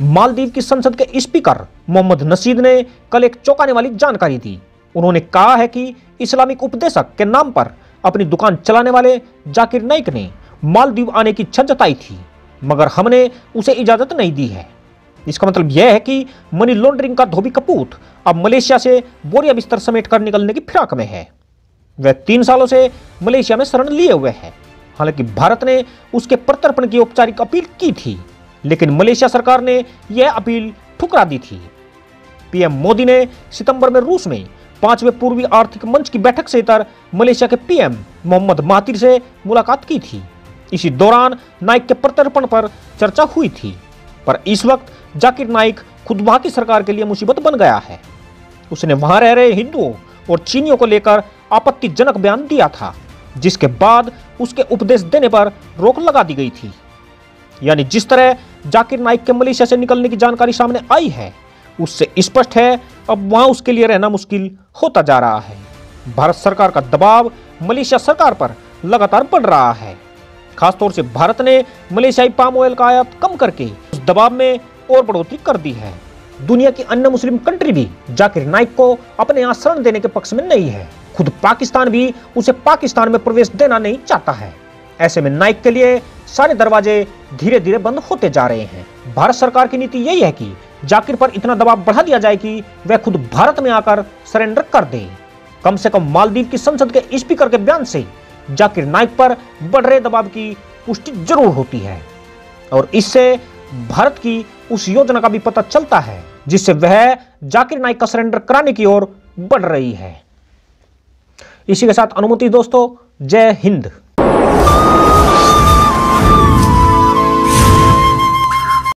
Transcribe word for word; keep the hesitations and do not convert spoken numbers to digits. मालदीव की संसद के स्पीकर मोहम्मद नसीद ने कल एक चौंकाने वाली जानकारी दी। उन्होंने कहा है कि इस्लामिक उपदेशक के नाम पर अपनी दुकान चलाने वाले जाकिर नाइक ने मालदीव आने की इच्छा जताई थी, मगर हमने उसे इजाज़त नहीं दी है। इसका मतलब यह है कि मनी लॉन्ड्रिंग का धोबी कपूत अब मलेशिया से बोरिया बिस्तर समेट कर निकलने की फिराक में है। वह तीन सालों से मलेशिया में शरण लिए हुए है। हालांकि भारत ने उसके प्रत्यर्पण की औपचारिक अपील की थी, लेकिन मलेशिया सरकार ने यह अपील ठुकरा दी थी। पीएम मोदी ने सितंबर में रूस में पांचवें पूर्वी आर्थिक मंच की बैठक से इतर मलेशिया के पीएम मोहम्मद माहतिर से मुलाकात की थी। इसी दौरान नाइक के प्रत्यर्पण पर चर्चा हुई थी, पर इस वक्त जाकिर नाइक खुद वहां की सरकार के लिए मुसीबत बन गया है। उसने वहां रह रहे हिंदुओं और चीनियों को लेकर आपत्तिजनक बयान दिया था, जिसके बाद उसके उपदेश देने पर रोक लगा दी गई थी। यानी जिस तरह जाकिर नाइक के मलेशिया से निकलने की जानकारी सामने आई है, उससे स्पष्ट है अब वहां उसके लिए रहना मुश्किल होता जा रहा है। भारत सरकार का दबाव मलेशिया सरकार पर लगातार बढ़ रहा है। खासतौर से भारत ने मलेशियाई पाम ऑयल का आयात कम करके उस दबाव में और बढ़ोतरी कर दी है। दुनिया की अन्य मुस्लिम कंट्री भी जाकिर नाइक को अपने यहाँ शरण देने के पक्ष में नहीं है। खुद पाकिस्तान भी उसे पाकिस्तान में प्रवेश देना नहीं चाहता है। ऐसे में नाइक के लिए सारे दरवाजे धीरे धीरे बंद होते जा रहे हैं। भारत सरकार की नीति यही है कि जाकिर पर इतना दबाव बढ़ा दिया जाए कि वह खुद भारत में आकर सरेंडर कर दे। कम से कम मालदीव की संसद के स्पीकर के बयान से जाकिर नाइक पर बढ़ रहे दबाव की पुष्टि जरूर होती है, और इससे भारत की उस योजना का भी पता चलता है जिससे वह जाकिर नाइक का सरेंडर कराने की ओर बढ़ रही है। इसी के साथ अनुमति दोस्तों, जय हिंद।